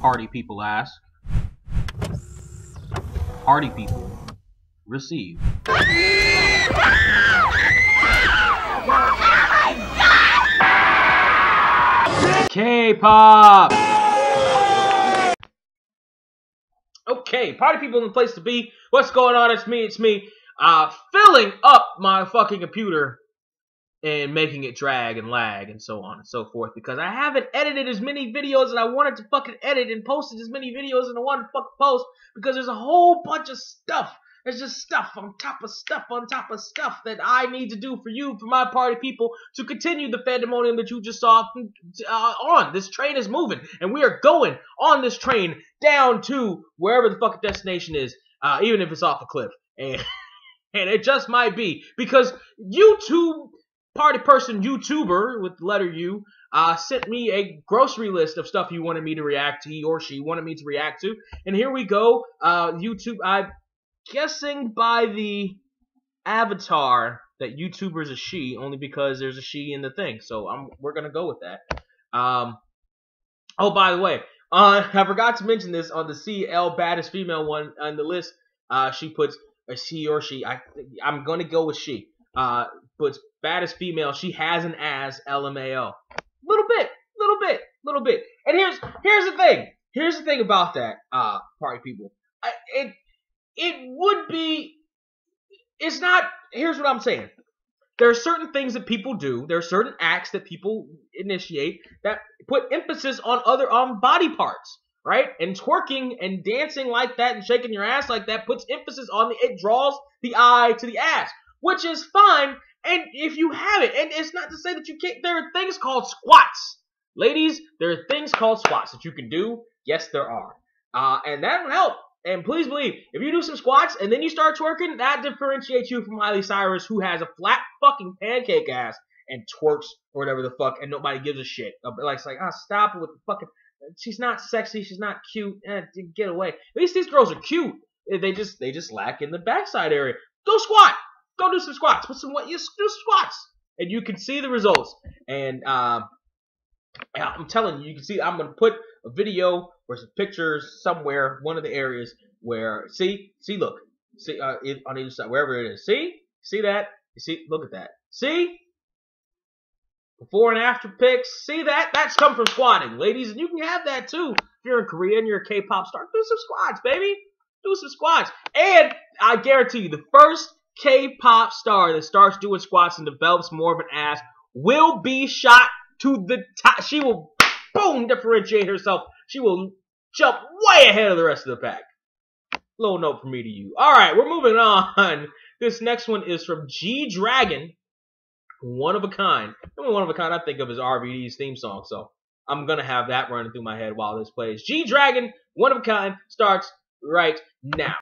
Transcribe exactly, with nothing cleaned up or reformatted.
Party people ask. Party people receive. K-pop! Okay, party people in the place to be. What's going on? It's me, it's me. Uh, filling up my fucking computer and making it drag and lag and so on and so forth, because I haven't edited as many videos and I wanted to fucking edit, and posted as many videos and I wanted to fucking post, because there's a whole bunch of stuff. There's just stuff on top of stuff on top of stuff that I need to do for you, for my party people, to continue the pandemonium that you just saw uh, on. This train is moving, and we are going on this train down to wherever the fucking destination is, uh, even if it's off a cliff. And, and it just might be, because YouTube... Party person YouTuber with the letter U uh, sent me a grocery list of stuff he wanted me to react to, he or she wanted me to react to, and here we go. Uh, YouTube, I'm guessing by the avatar that YouTuber's a she, only because there's a she in the thing, so I'm, we're gonna go with that. Um, oh, by the way, uh, I forgot to mention this on the C L baddest female one on the list. Uh, she puts a she or she. I I'm gonna go with she. Uh, puts baddest female, she has an ass, L M A O. Little bit, little bit, little bit. And here's here's the thing. Here's the thing about that, uh, party people. I, it it would be. It's not. Here's what I'm saying. There are certain things that people do. There are certain acts that people initiate that put emphasis on other on body parts, right? And twerking and dancing like that and shaking your ass like that puts emphasis on the. It draws the eye to the ass, which is fine. And if you have it, and it's not to say that you can't, there are things called squats. Ladies, there are things called squats that you can do. Yes, there are. Uh, and that will help. And please believe, if you do some squats and then you start twerking, that differentiates you from Miley Cyrus, who has a flat fucking pancake ass and twerks or whatever the fuck, and nobody gives a shit. Like, it's like, ah, oh, stop with the fucking, she's not sexy, she's not cute, eh, get away. At least these girls are cute. They just, they just lack in the backside area. Go squat. Go do some squats. Put some what? You do squats, and you can see the results. And uh, I'm telling you, you can see. I'm gonna put a video or some pictures somewhere. One of the areas where see, see, look, see uh, it, on either side, wherever it is. See, see that? See, look at that. See, before and after pics. See that? That's come from squatting, ladies, and you can have that too. If you're in Korea and you're a K-pop star, do some squats, baby. Do some squats, and I guarantee you, the first K-pop star that starts doing squats and develops more of an ass will be shot to the top. She will, boom, differentiate herself. She will jump way ahead of the rest of the pack. Little note from me to you. All right, we're moving on. This next one is from G-Dragon, One of a Kind. The only one of a kind I think of is R B D's theme song, so I'm going to have that running through my head while this plays. G-Dragon, One of a Kind, starts right now.